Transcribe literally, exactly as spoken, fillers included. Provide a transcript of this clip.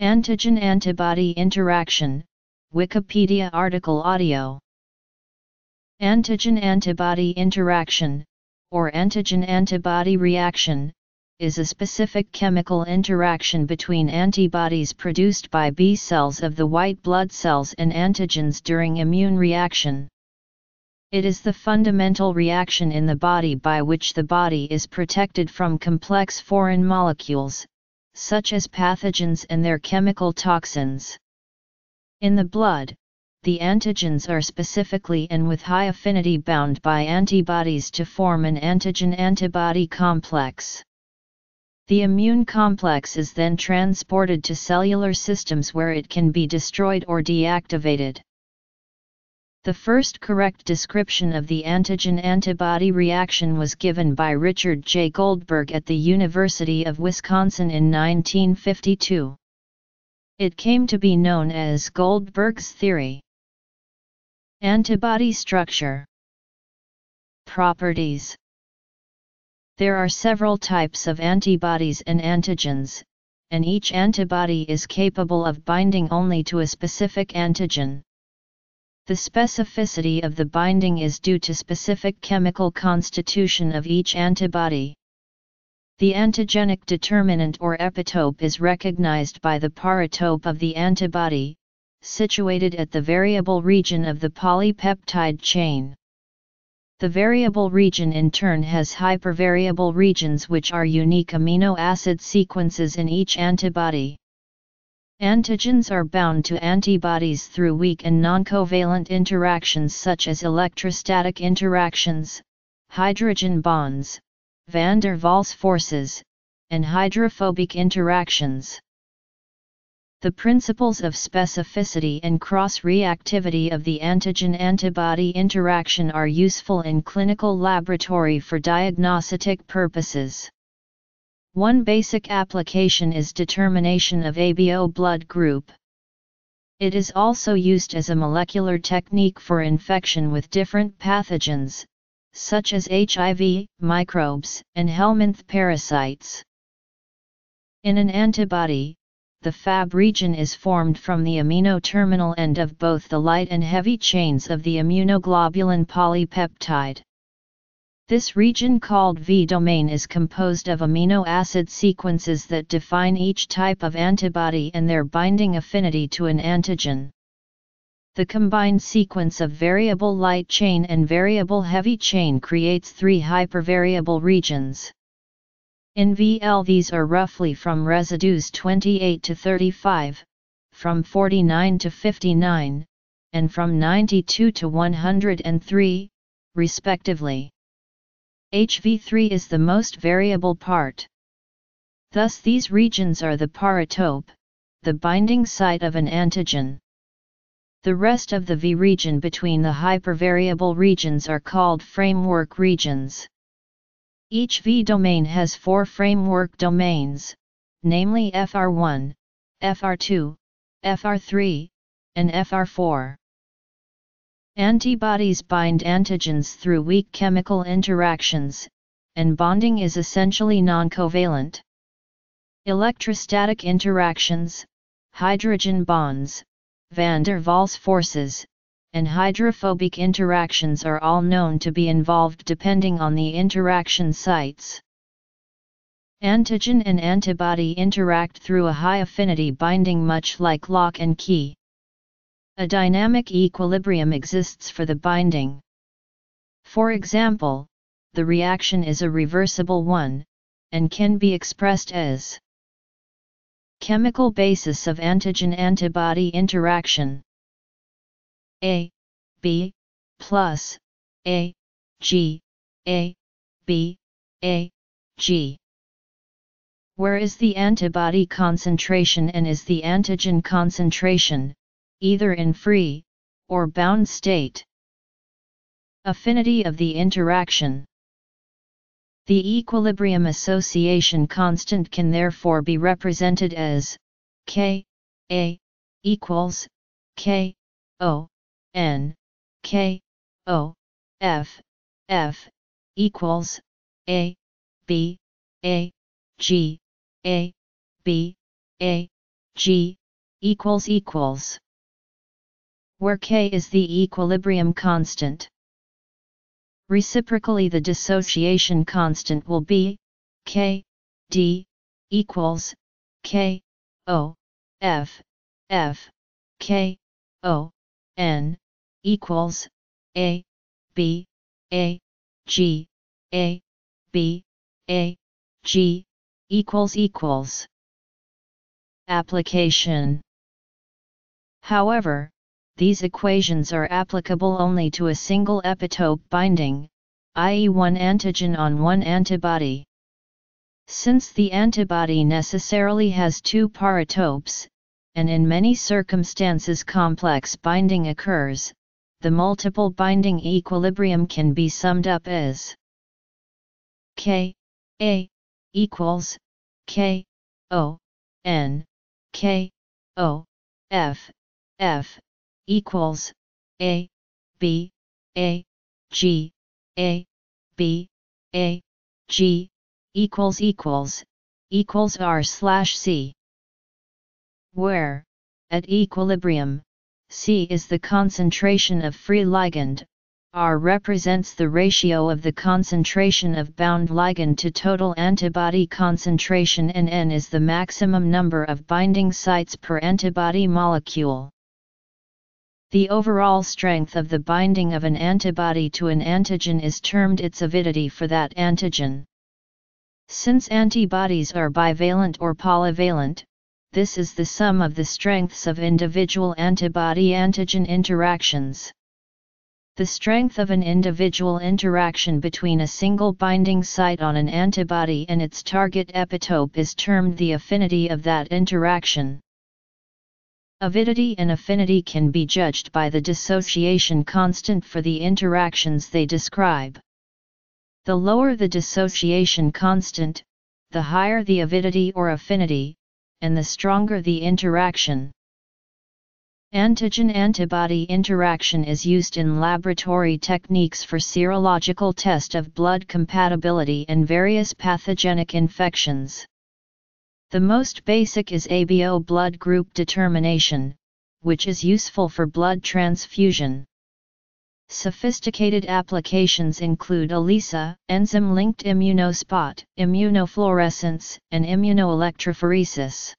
Antigen-antibody interaction, Wikipedia article audio. Antigen-antibody interaction, or antigen-antibody reaction, is a specific chemical interaction between antibodies produced by B cells of the white blood cells and antigens during immune reaction. It is the fundamental reaction in the body by which the body is protected from complex foreign molecules, such as pathogens and their chemical toxins. In the blood, the antigens are specifically and with high affinity bound by antibodies to form an antigen-antibody complex. The immune complex is then transported to cellular systems where it can be destroyed or deactivated. The first correct description of the antigen-antibody reaction was given by Richard J. Goldberg at the University of Wisconsin in nineteen fifty-two. It came to be known as Goldberg's theory. Antibody structure. Properties. There are several types of antibodies and antigens, and each antibody is capable of binding only to a specific antigen. The specificity of the binding is due to specific chemical constitution of each antibody. The antigenic determinant or epitope is recognized by the paratope of the antibody, situated at the variable region of the polypeptide chain. The variable region in turn has hypervariable regions which are unique amino acid sequences in each antibody. Antigens are bound to antibodies through weak and noncovalent interactions such as electrostatic interactions, hydrogen bonds, van der Waals forces, and hydrophobic interactions. The principles of specificity and cross-reactivity of the antigen-antibody interaction are useful in clinical laboratory for diagnostic purposes. One basic application is determination of A B O blood group. It is also used as a molecular technique for infection with different pathogens, such as H I V, microbes, and helminth parasites. In an antibody, the F A B region is formed from the amino terminal end of both the light and heavy chains of the immunoglobulin polypeptide. This region called V-domain is composed of amino acid sequences that define each type of antibody and their binding affinity to an antigen. The combined sequence of variable light chain and variable heavy chain creates three hypervariable regions. In V L these are roughly from residues twenty-eight to thirty-five, from forty-nine to fifty-nine, and from ninety-two to one hundred three, respectively. H V three is the most variable part. Thus these regions are the paratope, the binding site of an antigen. The rest of the V region between the hypervariable regions are called framework regions. Each V domain has four framework domains, namely F R one, F R two, F R three, and F R four. Antibodies bind antigens through weak chemical interactions, and bonding is essentially noncovalent. Electrostatic interactions, hydrogen bonds, van der Waals forces, and hydrophobic interactions are all known to be involved depending on the interaction sites. Antigen and antibody interact through a high affinity binding much like lock and key. A dynamic equilibrium exists for the binding. For example, the reaction is a reversible one, and can be expressed as chemical basis of antigen-antibody interaction. A, B, plus, A, G, A, B, A, G. Where is the antibody concentration and is the antigen concentration, either in free or bound state? Affinity of the interaction. The equilibrium association constant can therefore be represented as K A equals K O N K O F F equals A B A G A B A G equals equals, where K is the equilibrium constant. Reciprocally, the dissociation constant will be K D equals K O F F K O N equals A B A G A B A G equals equals. Application. However, these equations are applicable only to a single epitope binding, that is one antigen on one antibody. Since the antibody necessarily has two paratopes, and in many circumstances complex binding occurs, the multiple binding equilibrium can be summed up as K A equals K O N K O F F equals A B A G A B A G equals equals equals R slash C, where at equilibrium C is the concentration of free ligand, R represents the ratio of the concentration of bound ligand to total antibody concentration, and N is the maximum number of binding sites per antibody molecule. The overall strength of the binding of an antibody to an antigen is termed its avidity for that antigen. Since antibodies are bivalent or polyvalent, this is the sum of the strengths of individual antibody-antigen interactions. The strength of an individual interaction between a single binding site on an antibody and its target epitope is termed the affinity of that interaction. Avidity and affinity can be judged by the dissociation constant for the interactions they describe. The lower the dissociation constant, the higher the avidity or affinity, and the stronger the interaction. Antigen-antibody interaction is used in laboratory techniques for serological test of blood compatibility and various pathogenic infections. The most basic is A B O blood group determination, which is useful for blood transfusion. Sophisticated applications include ELISA, enzyme-linked immunospot, immunofluorescence, and immunoelectrophoresis.